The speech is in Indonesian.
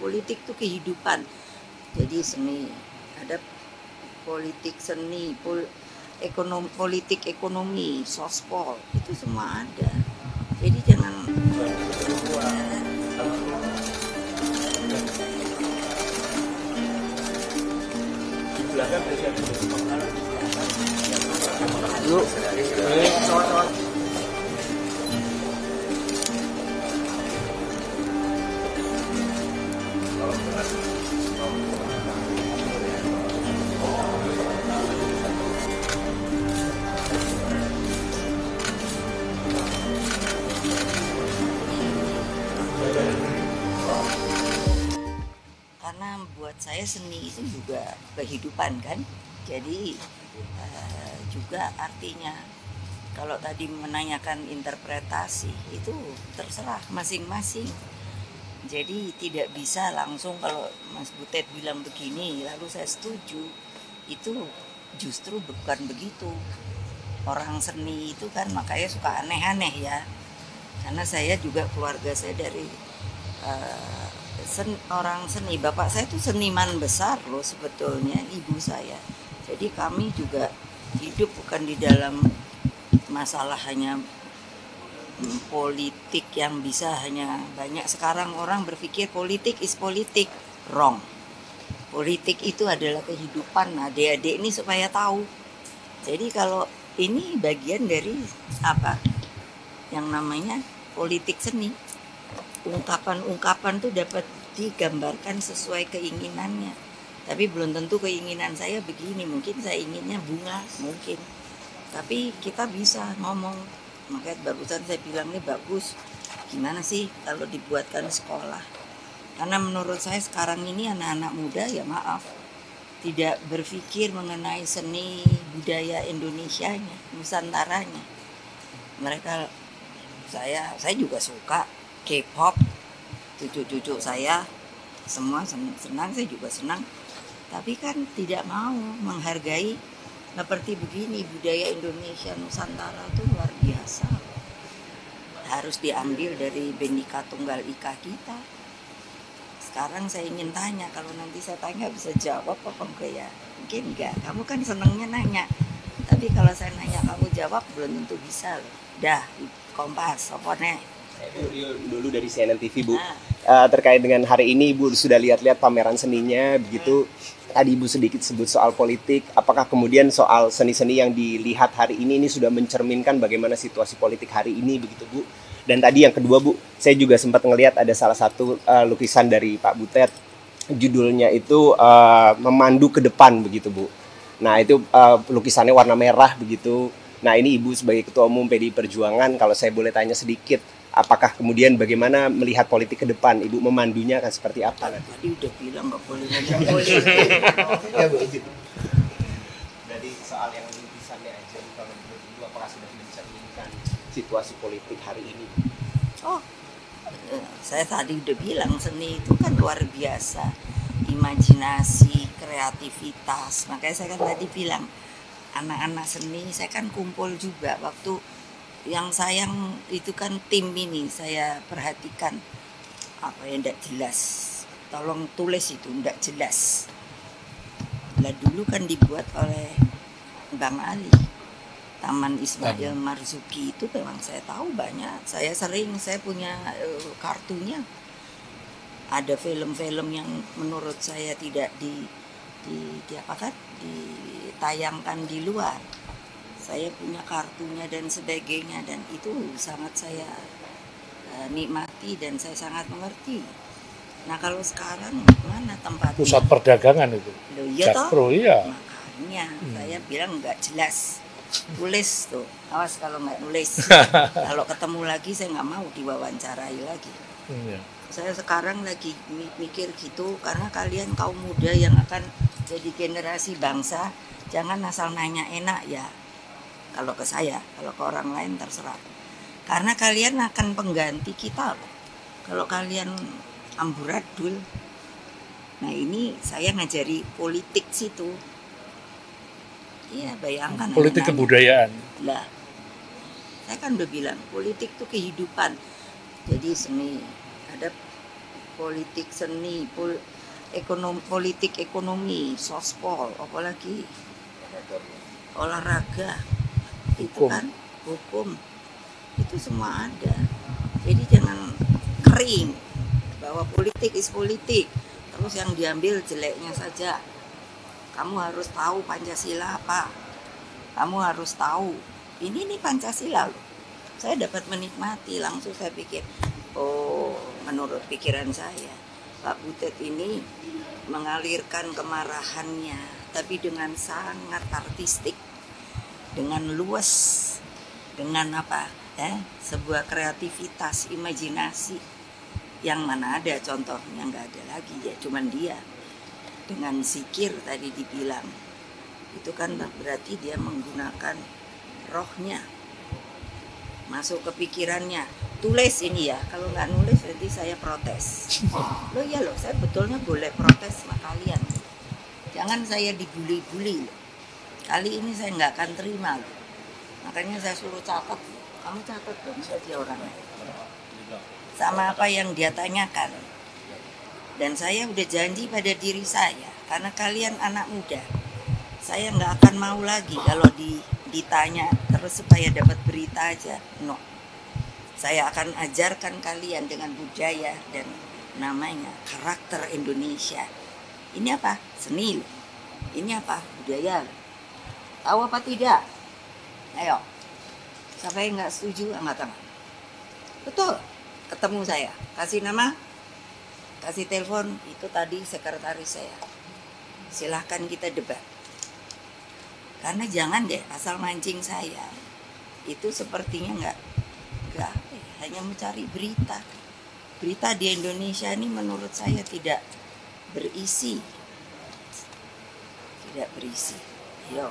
Politik itu kehidupan. Jadi seni, ada politik seni, politik ekonomi, sospol, itu semua ada. Jadi jangan. Karena buat saya seni itu juga kehidupan kan, jadi juga artinya kalau tadi menanyakan interpretasi itu terserah masing-masing. Jadi tidak bisa langsung kalau Mas Butet bilang begini lalu saya setuju, itu justru bukan begitu. Orang seni itu kan makanya suka aneh-aneh ya, karena saya juga keluarga saya dari orang seni. Bapak saya itu seniman besar loh sebetulnya, ibu saya. Jadi kami juga hidup bukan di dalam masalah hanya politik yang bisa hanya, banyak sekarang orang berpikir politik is politik. Wrong. Politik itu adalah kehidupan. Adik-adik ini supaya tahu. Jadi kalau ini bagian dari apa yang namanya politik seni. Ungkapan-ungkapan tuh dapat digambarkan sesuai keinginannya. Tapi belum tentu keinginan saya begini. Mungkin saya inginnya bunga, mungkin. Tapi kita bisa ngomong. Makanya barusan saya bilang nih bagus. Gimana sih kalau dibuatkan sekolah? Karena menurut saya sekarang ini anak-anak muda ya maaf, tidak berpikir mengenai seni budaya Indonesianya, Nusantaranya. Mereka, saya juga suka K-pop, cucu-cucu saya semua senang, saya juga senang. Tapi kan tidak mau menghargai seperti begini, budaya Indonesia Nusantara itu luar biasa. Harus diambil dari Bhinneka Tunggal Ika kita. Sekarang saya ingin tanya, kalau nanti saya tanya bisa jawab apa enggak ya? Mungkin enggak, kamu kan senangnya nanya. Tapi kalau saya nanya kamu jawab belum tentu bisa loh. Dah, Kompas, soponnya. Dulu dari CNN TV Bu, terkait dengan hari ini Ibu sudah lihat-lihat pameran seninya begitu. Tadi Ibu sedikit sebut soal politik, apakah kemudian soal seni-seni yang dilihat hari ini sudah mencerminkan bagaimana situasi politik hari ini begitu Bu? Dan tadi yang kedua Bu, saya juga sempat ngelihat ada salah satu lukisan dari Pak Butet, judulnya itu memandu ke depan begitu Bu. Nah itu lukisannya warna merah begitu. Nah ini Ibu sebagai Ketua Umum PDI Perjuangan, kalau saya boleh tanya sedikit, apakah kemudian bagaimana melihat politik ke depan? Ibu memandunya akan seperti apa nanti? Tadi udah bilang nggak boleh ngomong politik. Ya Bu, dari soal yang lukisannya aja, kalau menurut Ibu apakah sudah mencerminkan situasi politik hari ini? Oh, saya tadi udah bilang seni itu kan luar biasa, imajinasi, kreativitas. Makanya saya kan tadi bilang anak-anak seni, saya kan kumpul juga waktu. Yang sayang itu kan tim ini saya perhatikan apa yang tidak jelas, tolong tulis itu tidak jelas. Lah dulu kan dibuat oleh Bang Ali, Taman Ismail Marzuki itu memang saya tahu banyak. Saya sering, saya punya kartunya. Ada film-film yang menurut saya tidak ditayangkan di luar. Saya punya kartunya dan sebagainya, dan itu sangat saya nikmati dan saya sangat mengerti. Nah kalau sekarang mana tempatnya? Pusat perdagangan itu. Loh, iya toh? Iya. Makanya saya bilang nggak jelas. Tulis tuh, awas kalau nggak nulis. Kalau ketemu lagi saya nggak mau diwawancarai lagi. Iya. Saya sekarang lagi mikir gitu, karena kalian kaum muda yang akan jadi generasi bangsa, jangan asal nanya enak ya. Kalau ke saya, kalau ke orang lain terserah. Karena kalian akan pengganti kita loh. Kalau kalian amburadul. Nah ini saya ngajari politik situ. Iya bayangkan. Politik anak-anak. Kebudayaan. Lah, saya kan udah bilang politik itu kehidupan. Jadi seni, ada politik seni, politik ekonomi, sospol, apalagi olahraga, itu kan hukum, itu semua ada. Jadi jangan kering bahwa politik is politik, terus yang diambil jeleknya saja. Kamu harus tahu Pancasila apa, kamu harus tahu ini nih Pancasila loh. Saya dapat menikmati, langsung saya pikir, oh menurut pikiran saya Pak Butet ini mengalirkan kemarahannya, tapi dengan sangat artistik, dengan luas, dengan apa ya, sebuah kreativitas, imajinasi yang mana ada contohnya, nggak ada lagi ya, cuman dia. Dengan zikir tadi dibilang, itu kan berarti dia menggunakan rohnya, masuk ke pikirannya. Tulis ini ya, kalau nggak nulis berarti saya protes. Loh ya loh, saya betulnya boleh protes sama kalian. Jangan saya dibully-bully. Kali ini saya nggak akan terima. Makanya saya suruh catat. Kamu catat dong saja orangnya. Sama apa yang dia tanyakan. Dan saya udah janji pada diri saya, karena kalian anak muda, saya nggak akan mau lagi kalau ditanya terus supaya dapat berita aja. No, saya akan ajarkan kalian dengan budaya dan namanya karakter Indonesia. Ini apa? Seni. Ini apa? Budaya. Tahu apa tidak? Ayo, siapa yang nggak setuju angkat tangan. Betul. Ketemu saya, kasih nama, kasih telepon, itu tadi sekretaris saya. Silahkan kita debat. Karena jangan deh asal mancing saya. Itu sepertinya nggak hanya mencari berita. Berita di Indonesia ini menurut saya tidak berisi. Tidak berisi. Yo,